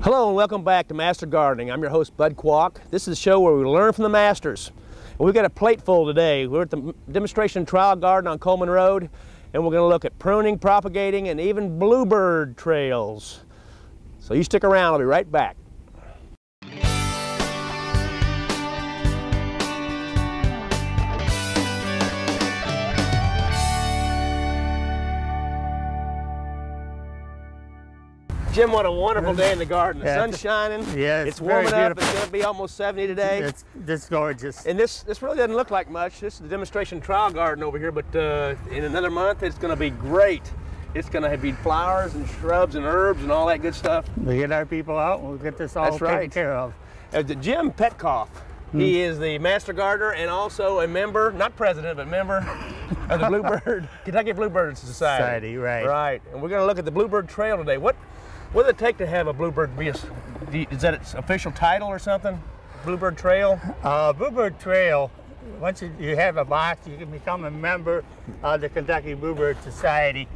Hello and welcome back to Master Gardening. I'm your host, Bud Qualk. This is a show where we learn from the masters. And we've got a plateful today. We're at the demonstration trial garden on Coleman Road, and we're going to look at pruning, propagating, and even bluebird trails. So you stick around, I'll be right back. Jim, what a wonderful day in the garden. The sun's shining. Yeah, it's warming up. It's going to be almost 70 today. It's gorgeous. And this really doesn't look like much. This is the demonstration trial garden over here, but in another month, it's going to be great. It's going to be flowers and shrubs and herbs and all that good stuff. We'll get our people out and we'll get this all taken care of. Jim Petkoff, he is the master gardener and also a member, not president, but member of the Bluebird, Kentucky Bluebird Society. Right. Right. And we're going to look at the Bluebird Trail today. What does it take to have a bluebird be? Is that its official title or something? Bluebird Trail? Bluebird Trail, once you have a box, you can become a member of the Kentucky Bluebird Society.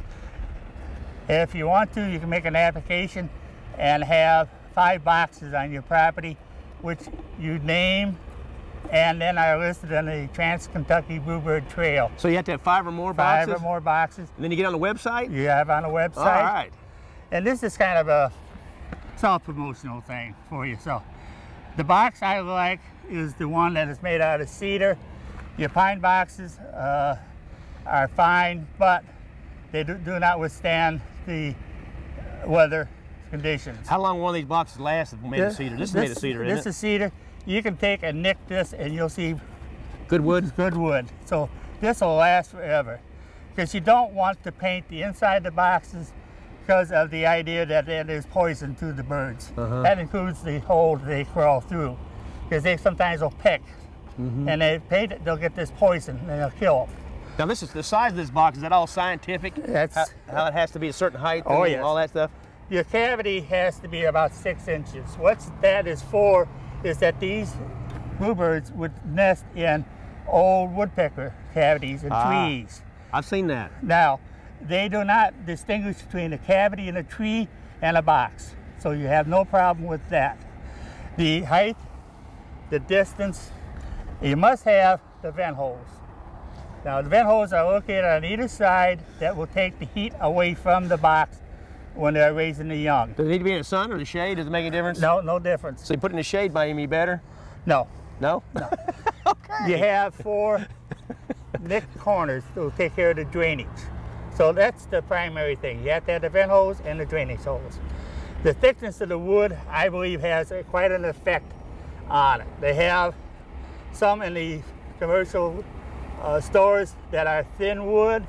If you want to, you can make an application and have 5 boxes on your property, which you name and then are listed on the Trans-Kentucky Bluebird Trail. So you have to have 5 or more boxes? 5 or more boxes. And then you get on the website? You have on the website. All right. And this is kind of a self-promotional thing for yourself. The box I like is the one that is made out of cedar. Your pine boxes are fine, but they do not withstand the weather conditions. How long will one of these boxes last if made of cedar? This is made of cedar, isn't it? This is cedar. You can take and nick this and you'll see good wood. Good wood. So this will last forever. Because you don't want to paint the inside of the boxes because of the idea that it is poison to the birds. That includes the hole they crawl through, because they sometimes will peck, and they paint it, they'll get this poison, and they'll kill them. Now this is the size of this box. Is that all scientific? That's how it has to be a certain height and all that stuff? Your cavity has to be about 6 inches. What that is for is that these bluebirds would nest in old woodpecker cavities and trees. I've seen that. Now, they do not distinguish between a cavity in a tree and a box. So you have no problem with that. The height, the distance, you must have the vent holes. Now the vent holes are located on either side that will take the heat away from the box when they're raising the young. Does it need to be in the sun or the shade? Does it make any difference? No, no difference. So you put in the shade by any better? No. No? No. Okay. You have 4 nick corners that will take care of the drainage. So that's the primary thing. You have to have the vent holes and the drainage holes. The thickness of the wood, I believe, has quite an effect on it. They have some in the commercial stores that are thin wood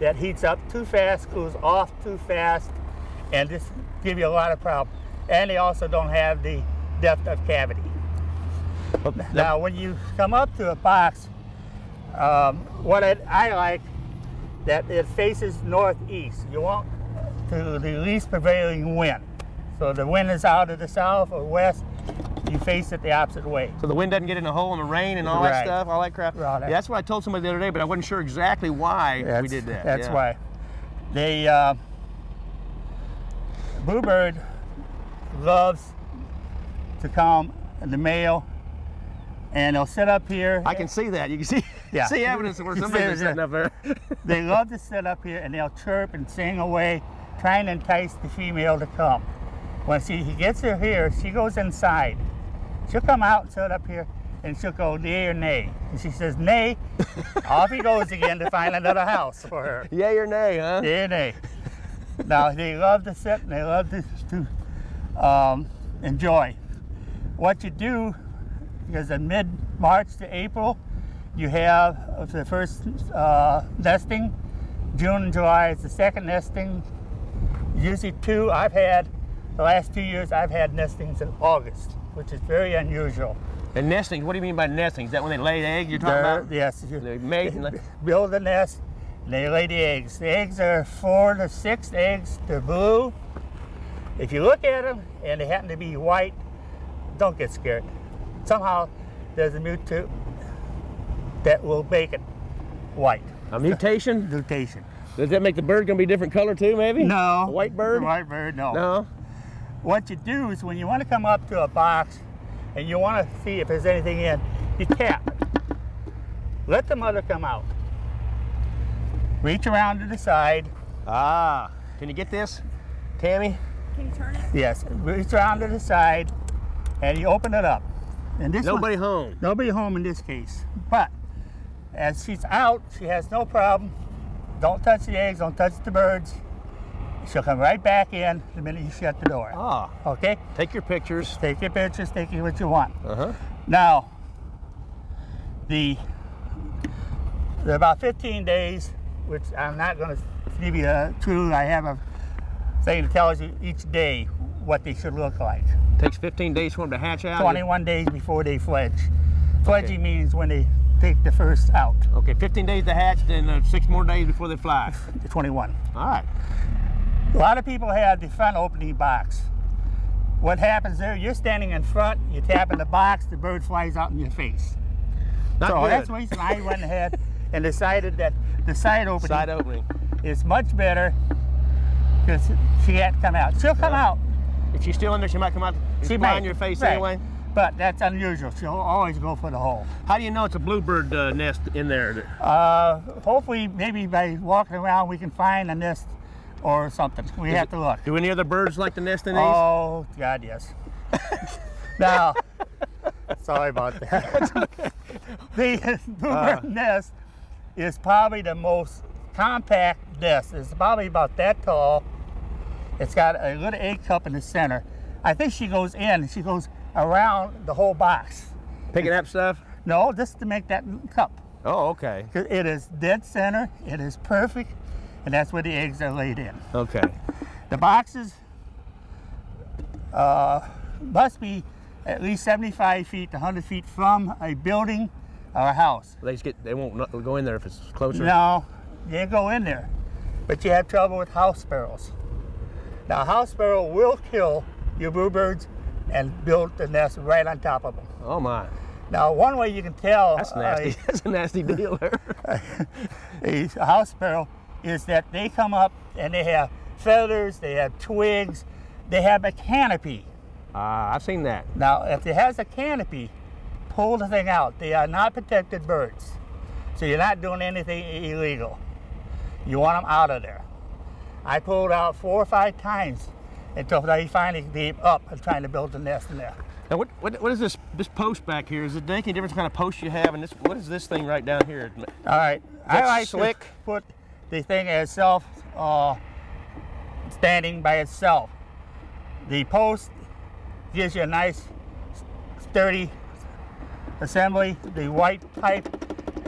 that heats up too fast, cools off too fast, and this gives you a lot of problems. And they also don't have the depth of cavity. Now, when you come up to a box, what I like that it faces northeast. You want to the least prevailing wind. So the wind is out of the south or west, you face it the opposite way. So the wind doesn't get in the hole and the rain and all that stuff, all that crap? Right. Yeah, that's what I told somebody the other day, but I wasn't sure exactly why we did that. That's why. The bluebird loves to come in the male, and they'll sit up here. I can see that. You can see, see evidence of where somebody's sitting up there. They love to sit up here and they'll chirp and sing away, trying to entice the female to come. Once he gets her here, she goes inside. She'll come out and sit up here and she'll go yay or nay. And she says nay, off he goes again to find another house for her. Yay or nay, huh? Yay or nay. Now they love to sit and they love to enjoy. What you do, because in mid-March to April, you have the first nesting. June and July is the second nesting. Usually I've had, the last 2 years, I've had nestings in August, which is very unusual. And nesting, what do you mean by nesting? Is that when they lay the egg you're talking about? Yes. They build the nest, and they lay the eggs. The eggs are 4 to 6 eggs. They're blue. If you look at them, and they happen to be white, don't get scared. Somehow, there's a mutant that will make it white. A mutation? Mutation. Does that make the bird going to be a different color too, maybe? No. A white bird? The white bird, no. No? what you do is when you want to come up to a box and you want to see if there's anything in, you tap. Let the mother come out. Reach around to the side. Ah, can you get this, Tammy? Can you turn it? Yes, reach around to the side and you open it up. And this nobody one, home. Nobody home in this case. But as she's out, she has no problem. Don't touch the eggs, don't touch the birds. She'll come right back in the minute you shut the door. Ah. Okay? Take your pictures. Take your pictures, take what you want. Uh-huh. Now, they're about 15 days, which I'm not going to give you a true. I have a thing that tells you each day what they should look like. It takes 15 days for them to hatch out? 21 days before they fledge. Fledging means when they take the first out. Okay, 15 days to hatch, then 6 more days before they fly. 21. All right. A lot of people have the front opening box. What happens there, you're standing in front, you tap in the box, the bird flies out in your face. Not so good. That's the reason I went ahead and decided that the side opening is much better because she can't come out. She'll come out. If she's still in there, she might come out and fly in your face anyway. But that's unusual. She'll always go for the hole. How do you know it's a bluebird nest in there? Hopefully, maybe by walking around, we can find a nest or something. We have to look. Do any other birds like to nest in these? Oh, God, yes. Now, sorry about that. That's okay. The bluebird nest is probably the most compact nest. It's probably about that tall. It's got a little egg cup in the center. I think she goes in and she goes around the whole box. Picking up stuff? No, just to make that cup. Oh, okay. It is dead center, it is perfect, and that's where the eggs are laid in. Okay. The boxes must be at least 75 feet to 100 feet from a building or a house. They just they won't go in there if it's closer? No, they go in there, but you have trouble with house sparrows. Now, a house sparrow will kill your bluebirds and build the nest right on top of them. Oh my. Now, one way you can tell... That's nasty. That's a nasty deal there. A house sparrow is that they come up and they have feathers, they have twigs, they have a canopy. I've seen that. Now, if it has a canopy, pull the thing out. They are not protected birds. So you're not doing anything illegal. You want them out of there. I pulled out 4 or 5 times until they finally gave up and trying to build a nest in there. Now, what is this post back here? Is it any different kind of post you have? And this, what is this thing right down here? All right, I like to put the thing as self standing by itself. The post gives you a nice sturdy assembly. The white pipe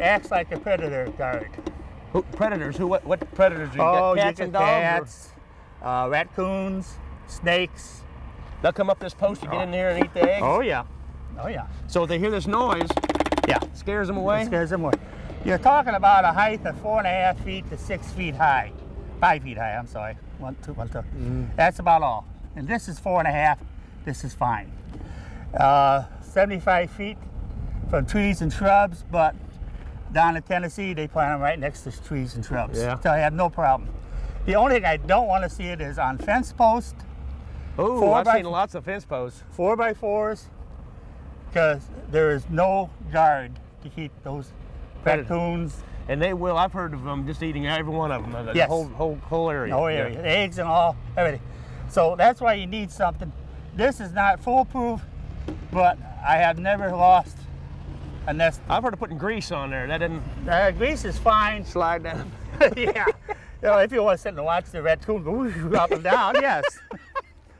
acts like a predator guard. Who, predators? Who? What predators? Oh, you got cats and dogs. Cats. Raccoons, snakes. They'll come up this post, you get in there and eat the eggs? Oh yeah, oh yeah. So they hear this noise, it scares them away? It scares them away. You're talking about a height of 4.5 feet to 6 feet high. 5 feet high, I'm sorry. 1, 2, 1, 2. That's about all. And this is 4.5, this is fine. 75 feet from trees and shrubs, but down in Tennessee, they plant them right next to trees and shrubs. Yeah. So I have no problem. The only thing I don't want to see it is on fence posts. Oh, I've seen lots of fence posts. 4x4s, because there is no guard to keep those raccoons. And they will, I've heard of them just eating every one of them, the whole area. Whole area, eggs and all, everything. So that's why you need something. This is not foolproof, but I have never lost a nest. I've heard of putting grease on there. That didn't. Grease is fine. Slide down. Yeah. You know, if you want to sit and watch the raccoon go up and down, yes.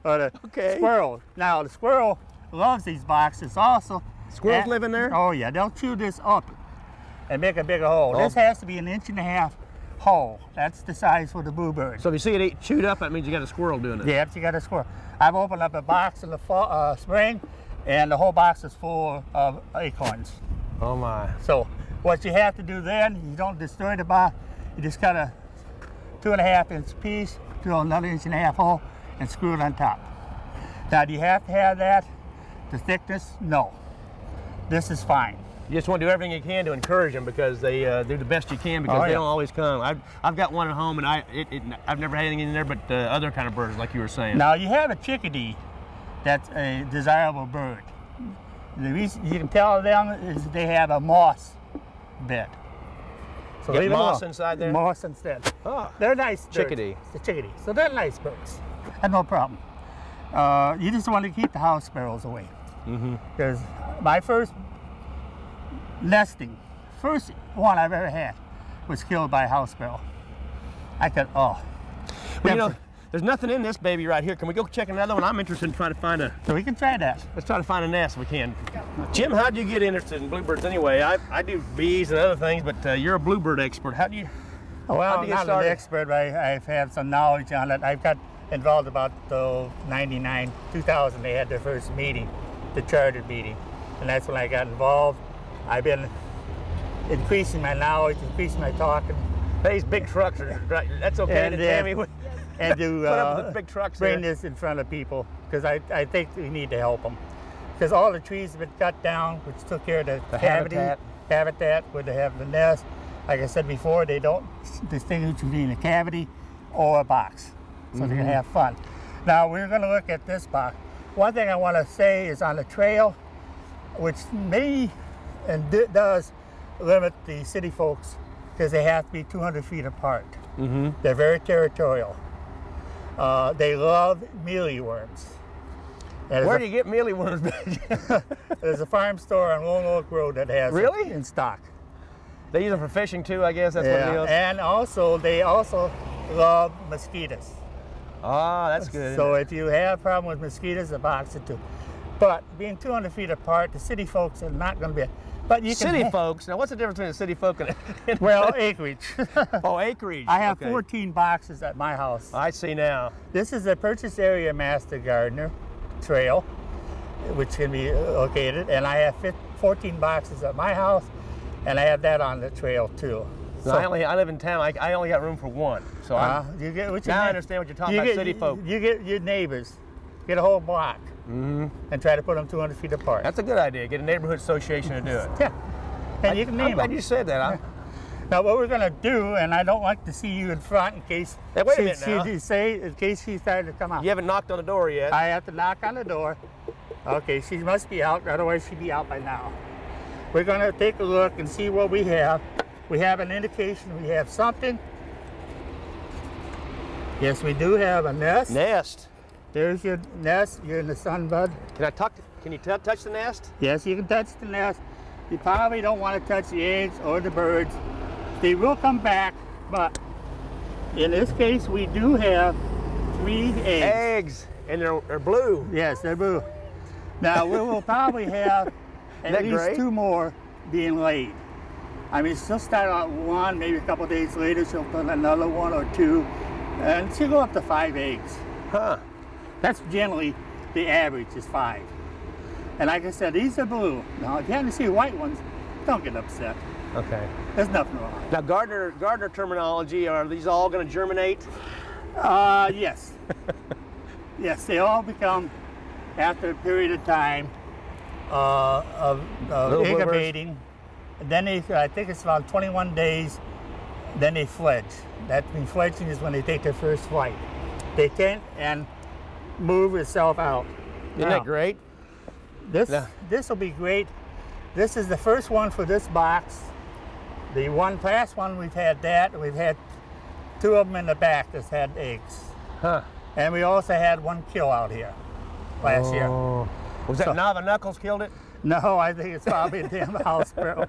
Or the squirrel. Now, the squirrel loves these boxes also. Squirrels live in there? Oh, yeah. They'll chew this up and make a bigger hole. Oh. This has to be an inch-and-a-half hole. That's the size for the bluebird. So if you see it eat chewed up, that means you got a squirrel doing it. Yep, you got a squirrel. I've opened up a box in the fall, spring, and the whole box is full of acorns. Oh, my. So what you have to do then, you don't destroy the box. You just kind of 2.5-inch piece, drill another 1.5-inch hole, and screw it on top. Now, do you have to have that? The thickness? No. This is fine. You just want to do everything you can to encourage them because they do the best you can because they don't always come. I've got one at home, and I've never had anything in there but other kind of birds, like you were saying. Now, you have a chickadee that's a desirable bird. The reason you can tell them is they have a moss bed. So you get moss inside there? Moss instead. Oh. They're nice birds. Chickadee. It's a chickadee. So they're nice birds. And no problem. You just want to keep the house sparrows away. Because my first nesting, first one I've ever had, was killed by a house sparrow. I thought, oh. Well, you know, there's nothing in this baby right here. Can we go check another one? I'm interested in trying to find a... So we can try that. Let's try to find a nest if we can. Jim, how'd you get interested in bluebirds anyway? I do bees and other things, but you're a bluebird expert. How do you... Well, I'm not an expert, but I've had some knowledge on it. I've got involved about 99, 2000. They had their first meeting, the charter meeting, and that's when I got involved. I've been increasing my knowledge, increasing my talking. These big trucks are... Right, that's okay to Tammy. And to bring this in front of people, because I think we need to help them. Because all the trees have been cut down, which took care of the habitat where they have the nest. Like I said before, they don't distinguish between a cavity or a box. So they can have fun. Now, we're going to look at this box. One thing I want to say is on the trail, which may and does limit the city folks, because they have to be 200 feet apart. They're very territorial. They love mealyworms. Where do you get mealyworms? There's a farm store on Long Oak Road that has it in stock. They use them for fishing too, I guess. That's what it is. And also, they also love mosquitoes. Ah, that's good. So if you have a problem with mosquitoes, a box or two. But being 200 feet apart, the city folks are not going to be... But you city folks? Now, what's the difference between a city folk and a... Well, acreage. Oh, acreage. I have 14 boxes at my house. I see now. This is a Purchase Area Master Gardener trail, which can be located. And I have 14 boxes at my house, and I have that on the trail, too. So I live in town. I only got room for one. So you get, now I understand what you're talking about, city folk. You get your neighbors. Get a whole block. And try to put them 200 feet apart. That's a good idea. Get a neighborhood association to do it. Yeah, and you can name them. I'm glad you said that. Now what we're going to do, and I don't like to see you in front in case she started to come out. You haven't knocked on the door yet. I have to knock on the door. Okay, she must be out, otherwise she'd be out by now. We're going to take a look and see what we have. We have an indication we have something. Yes, we do have a nest. There's your nest. You're in the sun, bud. Can I talk? Can you touch the nest? Yes, you can touch the nest. You probably don't want to touch the eggs or the birds. They will come back, but in this case, we do have 3 eggs. Eggs, and they're blue. Yes, they're blue. Now, we will probably have at least 2 more being laid. I mean, she'll start out 1, maybe a couple days later, she'll put another 1 or 2, and she'll go up to 5 eggs. Huh. That's generally the average is 5. And like I said, these are blue. Now, if you haven't seen white ones, don't get upset. Okay. There's nothing wrong. Now, gardener terminology, are these all going to germinate? Yes. Yes, they all become, after a period of time, of incubating. Then they, I think it's about 21 days, then they fledge. That means fledging is when they take their first flight. They can't, and move itself out. Isn't that great? This will be great. This is the first one for this box. The last one we've had that. We've had 2 of them in the back that's had eggs. Huh. And we also had 1 kill out here last year. Was that Nava Knuckles killed it? No, I think it's probably a damn house sparrow.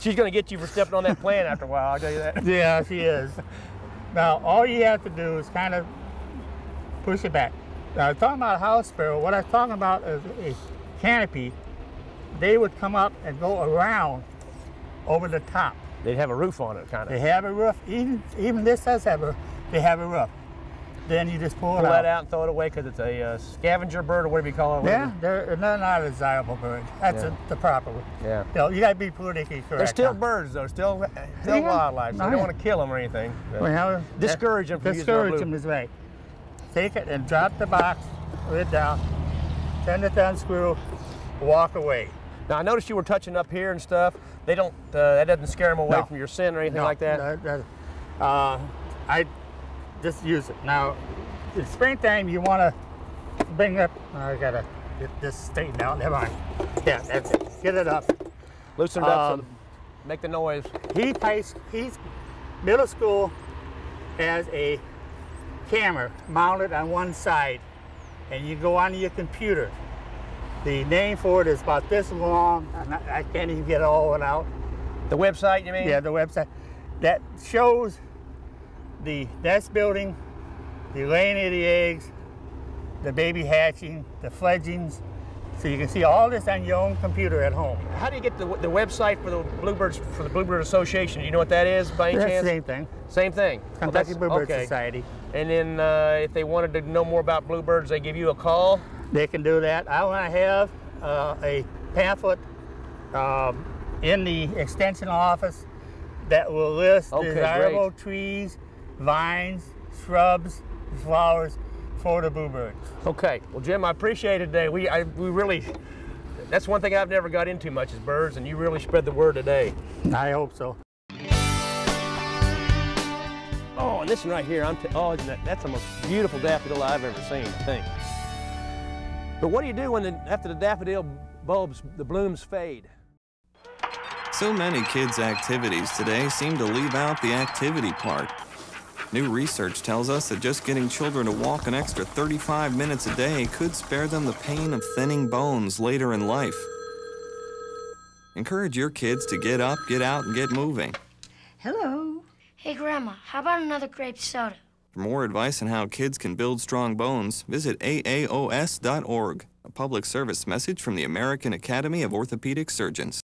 She's going to get you for stepping on that plant after a while, I'll tell you that. Yeah, she is. Now, all you have to do is kind of push it back. Now, talking about house sparrow, what I'm talking about is a canopy. They would come up and go around over the top. They'd have a roof on it, kind of. They have a roof. Even this does have a. They have a roof. Then you just pull it out. Pull that out and throw it away because it's a scavenger bird or whatever you call it. Yeah, they're not a desirable bird. That's the proper one. Yeah. You know, you got to be politically correct. They're still birds, though. Still wildlife. So you don't want to kill them or anything. Well, discourage them from using their blue. Discourage them is right. Take it and drop the box, put it down, turn it down, unscrew, walk away. Now I noticed you were touching up here and stuff. They don't. That doesn't scare them away from your scent or anything like that. I just use it. Now, in springtime, you want to bring up, I gotta get this straightened out, never mind. Yeah, that's it, get it up. Loosen it up, so make the noise. He placed his middle school as a camera mounted on one side, and you go onto your computer. The name for it is about this long, and I can't even get all of it out. The website, you mean? Yeah, the website. That shows the nest building, the laying of the eggs, the baby hatching, the fledglings. So you can see all this on your own computer at home. How do you get the website for the Bluebirds, for the Bluebird Association? You know what that is by any chance? Same thing. Same thing. Kentucky Bluebird Society. And then if they wanted to know more about bluebirds, they give you a call? They can do that. I want to have a pamphlet in the extension office that will list desirable trees, vines, shrubs, flowers for the bluebirds. Okay. Well, Jim, I appreciate it today. We really, that's one thing I've never got into much is birds, and you really spread the word today. I hope so. Oh, and this one right here, that's the most beautiful daffodil I've ever seen, I think. But what do you do when after the daffodil bulbs, the blooms fade? So many kids' activities today seem to leave out the activity part. New research tells us that just getting children to walk an extra 35 minutes a day could spare them the pain of thinning bones later in life. Encourage your kids to get up, get out, and get moving. Hello. Hey, Grandma, how about another grape soda? For more advice on how kids can build strong bones, visit AAOS.org, a public service message from the American Academy of Orthopedic Surgeons.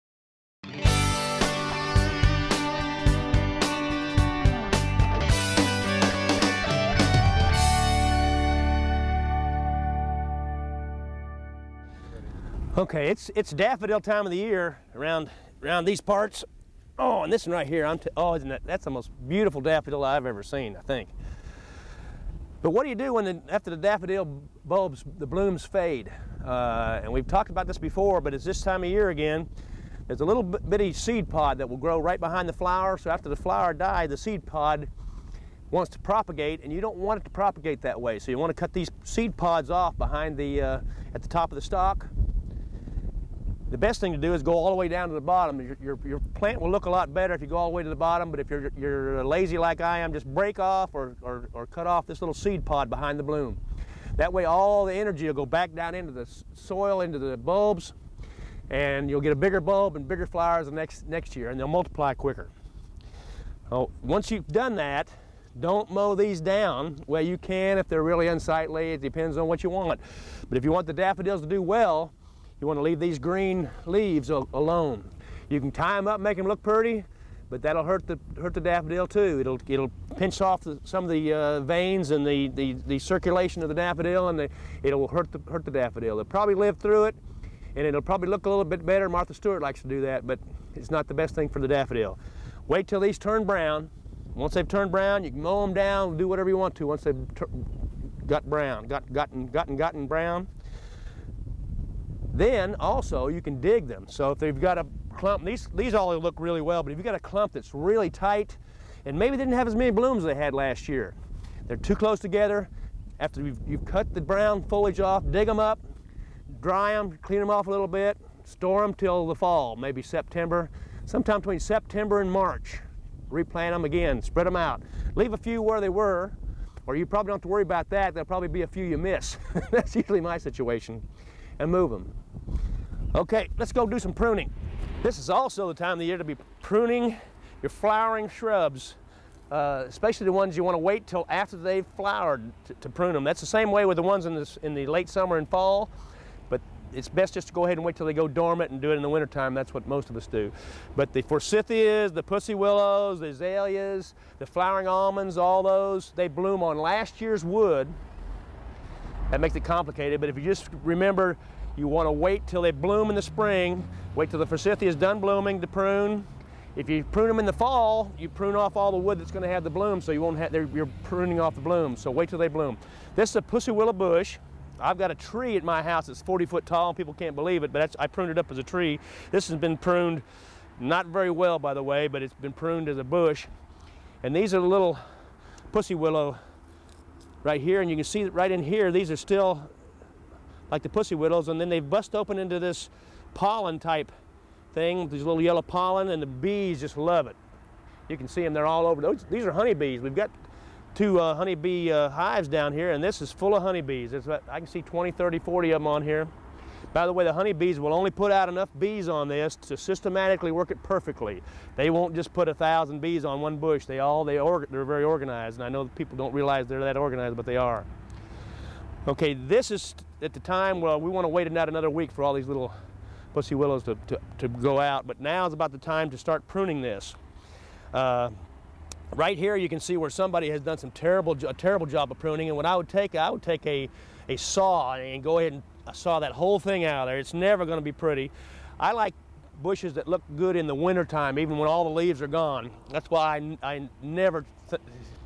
Okay, it's daffodil time of the year around these parts. Oh, and this one right here, that's the most beautiful daffodil I've ever seen, I think. But what do you do when after the daffodil bulbs, the blooms fade? And we've talked about this before, but it's this time of year again. There's a little bitty seed pod that will grow right behind the flower, so after the flower dies, the seed pod wants to propagate, and you don't want it to propagate that way, so you want to cut these seed pods off behind the, at the top of the stalk. The best thing to do is go all the way down to the bottom. Your plant will look a lot better if you go all the way to the bottom, but if you're lazy like I am, just break off or cut off this little seed pod behind the bloom. That way all the energy will go back down into the soil, into the bulbs, and you'll get a bigger bulb and bigger flowers the next year, and they'll multiply quicker. Oh, once you've done that, don't mow these down. Well, you can if they're really unsightly. It depends on what you want. But if you want the daffodils to do well, you want to leave these green leaves alone. You can tie them up, make them look pretty, but that'll hurt the daffodil too. It'll pinch off some of the veins and the circulation of the daffodil, and it'll hurt the daffodil. They'll probably live through it, and it'll probably look a little bit better. Martha Stewart likes to do that, but it's not the best thing for the daffodil. Wait till these turn brown. Once they've turned brown, you can mow them down, do whatever you want to. Once they've gotten brown. Then also you can dig them. So if they've got a clump, these all look really well, but if you've got a clump that's really tight and maybe didn't have as many blooms as they had last year, they're too close together. After you've cut the brown foliage off, dig them up, dry them, clean them off a little bit, store them till the fall, maybe September. Sometime between September and March, replant them again, spread them out. Leave a few where they were, or you probably don't have to worry about that. There'll probably be a few you miss. That's usually my situation. And move them. Okay, let's go do some pruning. This is also the time of the year to be pruning your flowering shrubs, especially the ones you want to wait till after they've flowered to prune them. That's the same way with the ones in the late summer and fall, but it's best just to go ahead and wait till they go dormant and do it in the wintertime. That's what most of us do. But the forsythias, the pussy willows, the azaleas, the flowering almonds, all those, they bloom on last year's wood. That makes it complicated, but if you just remember, you want to wait till they bloom in the spring, wait till the forsythia is done blooming to prune. If you prune them in the fall, you prune off all the wood that's going to have the bloom, so you won't have, you're pruning off the bloom, so wait till they bloom. This is a pussy willow bush. I've got a tree at my house that's 40 foot tall, and people can't believe it, but that's, I pruned it up as a tree. This has been pruned, not very well by the way, but it's been pruned as a bush. And these are the little pussy willow right here, and you can see that right in here, these are still like the pussy willows, and then they bust open into this pollen type thing, these little yellow pollen, and the bees just love it. You can see them, they're all over. These are honeybees. We've got two honeybee hives down here, and this is full of honeybees. I can see 20, 30, 40 of them on here. By the way, the honeybees will only put out enough bees on this to systematically work it perfectly. They won't just put 1,000 bees on one bush. They're very organized, and I know people don't realize they're that organized, but they are. Okay, this is at the time, well, we want to wait about another week for all these little pussy willows to go out, but now is about the time to start pruning this. Right here you can see where somebody has done a terrible job of pruning, and what I would take a saw and go ahead and saw that whole thing out of there. It's never going to be pretty. I like bushes that look good in the wintertime, even when all the leaves are gone. That's why I never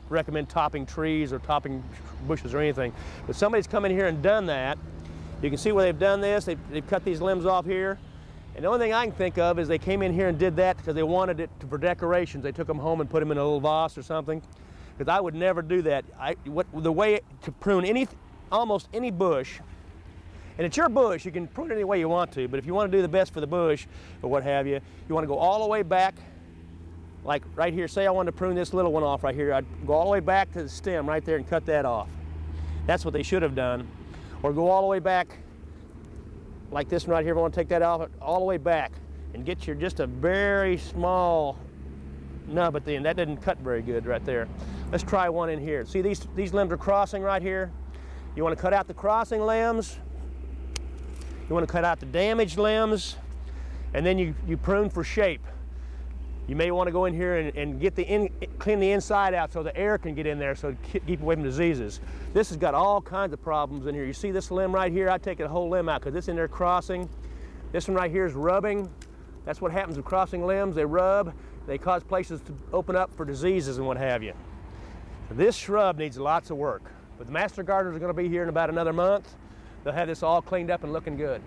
recommend topping trees or topping bushes or anything. But somebody's come in here and done that. You can see where they've done this. They've cut these limbs off here. And the only thing I can think of is they came in here and did that because they wanted it for decorations. They took them home and put them in a little vase or something. Because I would never do that. The way to prune almost any bush, and it's your bush, you can prune it any way you want to, but if you want to do the best for the bush or what have you, you want to go all the way back, like right here. Say I wanted to prune this little one off right here. I'd go all the way back to the stem right there and cut that off. That's what they should have done. Or go all the way back like this one right here. If I want to take that off, all the way back and get your just a very small nub at the end. That didn't cut very good right there. Let's try one in here. See, these limbs are crossing right here. You want to cut out the crossing limbs. You want to cut out the damaged limbs, and then you prune for shape. You may want to go in here and get clean the inside out so the air can get in there, so to keep away from diseases. This has got all kinds of problems in here. You see this limb right here? I take the whole limb out because it's in there crossing. This one right here is rubbing. That's what happens with crossing limbs. They rub. They cause places to open up for diseases and what have you. This shrub needs lots of work. But the master gardeners are going to be here in about another month. They'll have this all cleaned up and looking good.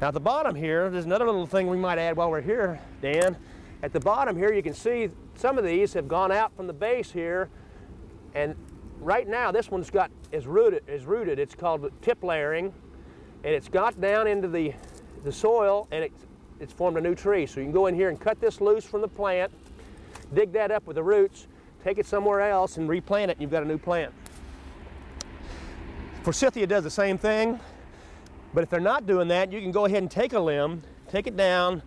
Now at the bottom here, there's another little thing we might add while we're here, Dan. At the bottom here, you can see some of these have gone out from the base here, and right now this one's is rooted. It's called tip layering, and it's got down into the soil, and it's formed a new tree. So you can go in here and cut this loose from the plant, dig that up with the roots, take it somewhere else and replant it, and you've got a new plant. Forsythia does the same thing, but if they're not doing that, you can go ahead and take a limb, take it down,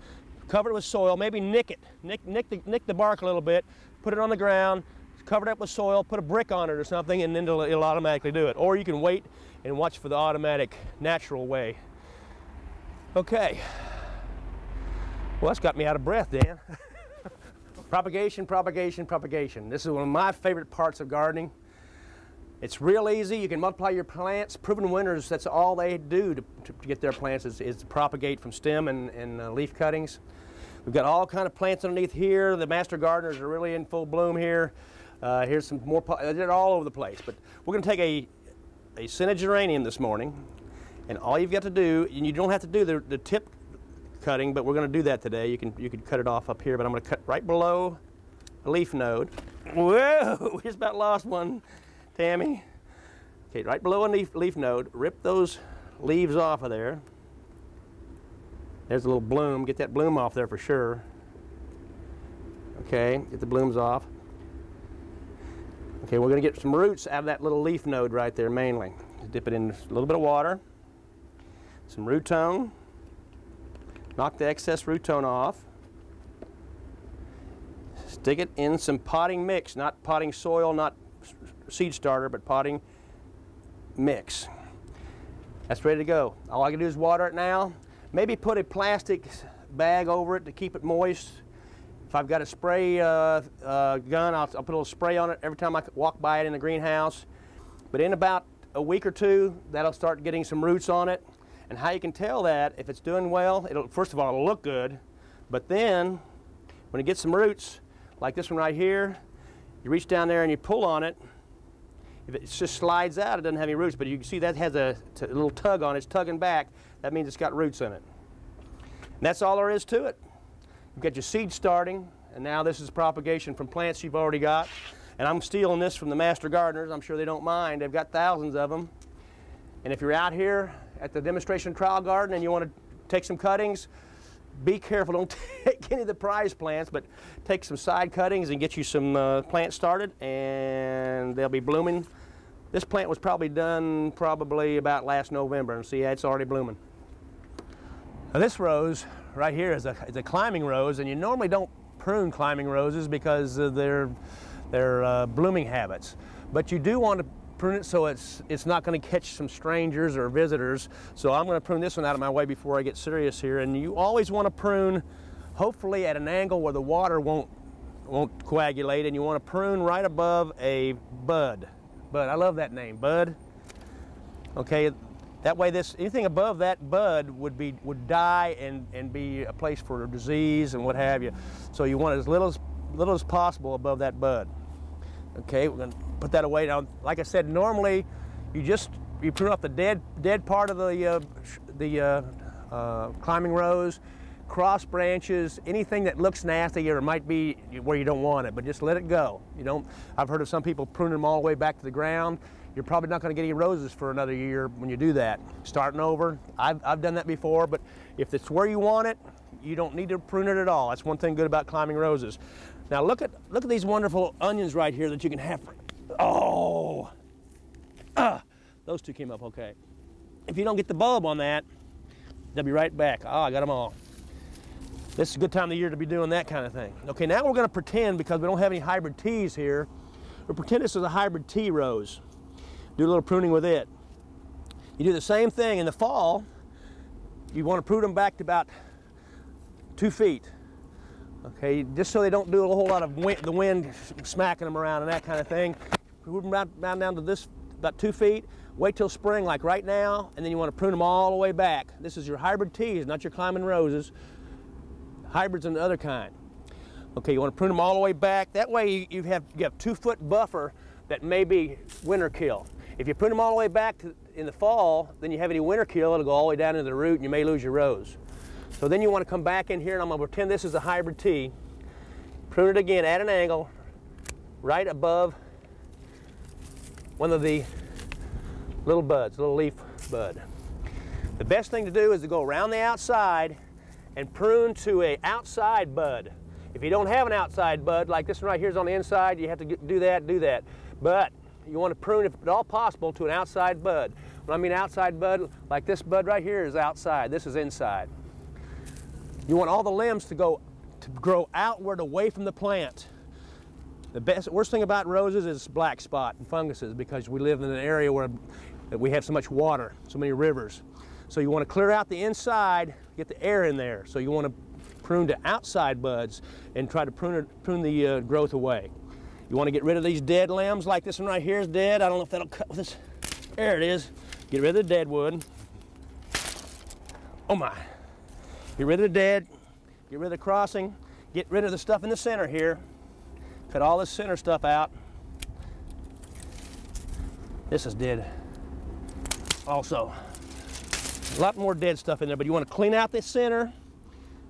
cover it with soil, maybe nick it, nick the bark a little bit, put it on the ground, cover it up with soil, put a brick on it or something, and then it'll automatically do it. Or you can wait and watch for the automatic, natural way. Okay. Well, that's got me out of breath, Dan. Propagation, propagation, propagation. This is one of my favorite parts of gardening. It's real easy. You can multiply your plants. Proven Winners, that's all they do to get their plants is to propagate from stem and leaf cuttings. We've got all kind of plants underneath here. The master gardeners are really in full bloom here. Here's some more, they're all over the place. But we're going to take a scented geranium this morning, and all you've got to do, and you don't have to do the tip cutting, but we're going to do that today. You can cut it off up here, but I'm going to cut right below a leaf node. Whoa, we just about lost one. Tammy, okay, right below a leaf node, rip those leaves off of there. There's a little bloom. Get that bloom off there for sure. Okay, get the blooms off. Okay, we're going to get some roots out of that little leaf node right there mainly. Dip it in a little bit of water, some root tone, knock the excess root tone off. Stick it in some potting mix, not potting soil, not seed starter, but potting mix. That's ready to go. All I can do is water it now. Maybe put a plastic bag over it to keep it moist. If I've got a spray gun, I'll put a little spray on it every time I walk by it in the greenhouse. But in about a week or two, that'll start getting some roots on it. And how you can tell that, if it's doing well, it'll, first of all, it'll look good. But then, when it gets some roots, like this one right here, you reach down there and you pull on it. If it just slides out, it doesn't have any roots, but you can see that has a little tug on it. It's tugging back. That means it's got roots in it. And that's all there is to it. You've got your seed starting, and now this is propagation from plants you've already got. And I'm stealing this from the master gardeners. I'm sure they don't mind. They've got thousands of them. And if you're out here at the demonstration trial garden and you want to take some cuttings, be careful, don't take any of the prize plants, but take some side cuttings and get you some plants started, and they'll be blooming. This plant was probably done about last November, and see, it's already blooming. Now this rose right here is a climbing rose, and you normally don't prune climbing roses because of their blooming habits, but you do want to prune it so it's not going to catch some strangers or visitors. So I'm going to prune this one out of my way before I get serious here. And you always want to prune, hopefully at an angle where the water won't coagulate, and you want to prune right above a bud. Bud, I love that name, bud. Okay, that way anything above that bud would die and be a place for disease and what have you. So you want as little as possible above that bud. Okay, we're going to put that away. Now, like I said, normally you prune off the dead part of the climbing rose, cross branches, anything that looks nasty or might be where you don't want it, but just let it go. You don't. I've heard of some people pruning them all the way back to the ground. You're probably not going to get any roses for another year when you do that. Starting over, I've done that before, but if it's where you want it, you don't need to prune it at all. That's one thing good about climbing roses. Now look at these wonderful onions right here that you can have. Oh, those two came up okay. If you don't get the bulb on that, they'll be right back. Oh, I got them all. This is a good time of the year to be doing that kind of thing. Okay, now we're going to pretend, because we don't have any hybrid teas here, we'll pretend this is a hybrid tea rose. Do a little pruning with it. You do the same thing in the fall. You want to prune them back to about 2 feet. Okay, just so they don't do a whole lot of the wind smacking them around and that kind of thing. Prune them right down to this, about 2 feet. Wait till spring, like right now, and then you want to prune them all the way back. This is your hybrid teas, not your climbing roses. Hybrids and the other kind. Okay, you want to prune them all the way back. That way you have 2 foot buffer that may be winter kill. If you prune them all the way back in the fall, then you have any winter kill, it'll go all the way down into the root and you may lose your rose. So then you want to come back in here, and I'm going to pretend this is a hybrid tea. Prune it again at an angle, right above one of the little buds, little leaf bud. The best thing to do is to go around the outside and prune to an outside bud. If you don't have an outside bud, like this one right here is on the inside, you have to do that. But you want to prune, if at all possible, to an outside bud. When I mean outside bud, like this bud right here is outside, this is inside. You want all the limbs to grow outward, away from the plant. The worst thing about roses is black spot and funguses, because we live in an area where we have so much water, so many rivers. So you want to clear out the inside, get the air in there. So you want to prune to outside buds and try to prune the growth away. You want to get rid of these dead limbs, like this one right here is dead. I don't know if that'll cut with this. There it is. Get rid of the dead wood. Oh my. Get rid of the dead, get rid of the crossing, get rid of the stuff in the center here. Cut all this center stuff out. This is dead also. A lot more dead stuff in there, but you want to clean out this center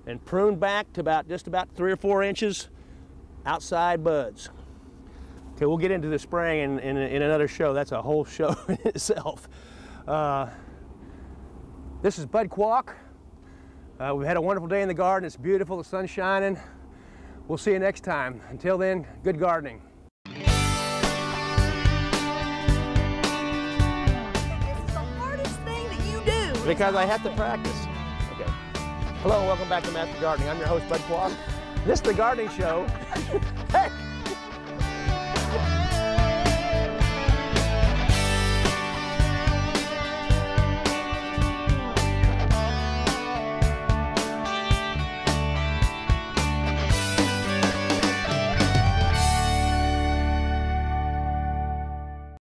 and prune back to about just about 3 or 4 inches outside buds. Okay, we'll get into the spring in another show. That's a whole show in itself. This is Bud Qualk. We've had a wonderful day in the garden. It's beautiful, the sun's shining. We'll see you next time. Until then, good gardening. This is the hardest thing that you do. Because I have to practice. Okay. Hello, welcome back to Master Gardening. I'm your host, Bud Qualk. This is the gardening show. Hey!